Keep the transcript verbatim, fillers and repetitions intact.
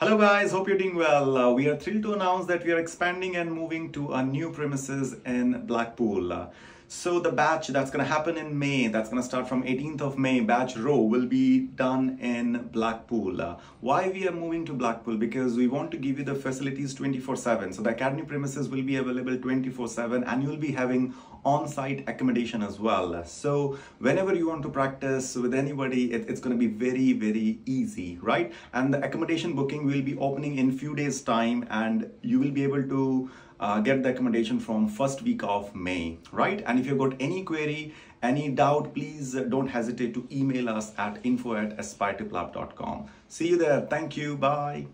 Hello guys, hope you're doing well. Uh, we are thrilled to announce that we are expanding and moving to a new premises in Blackpool. Uh, so the batch that's going to happen in May, that's going to start from eighteenth of May, batch row will be done in Blackpool. Uh, why we are moving to Blackpool? Because we want to give you the facilities twenty-four seven. So the academy premises will be available twenty-four seven and you'll be having on-site accommodation as well. So whenever you want to practice with anybody, it, it's going to be very, very easy, right? And the accommodation booking will be opening in few days time, and you will be able to uh, get the accommodation from first week of May, right? And if you've got any query, any doubt, please don't hesitate to email us at info at aspire to plab dot com. See you there. Thank you. Bye.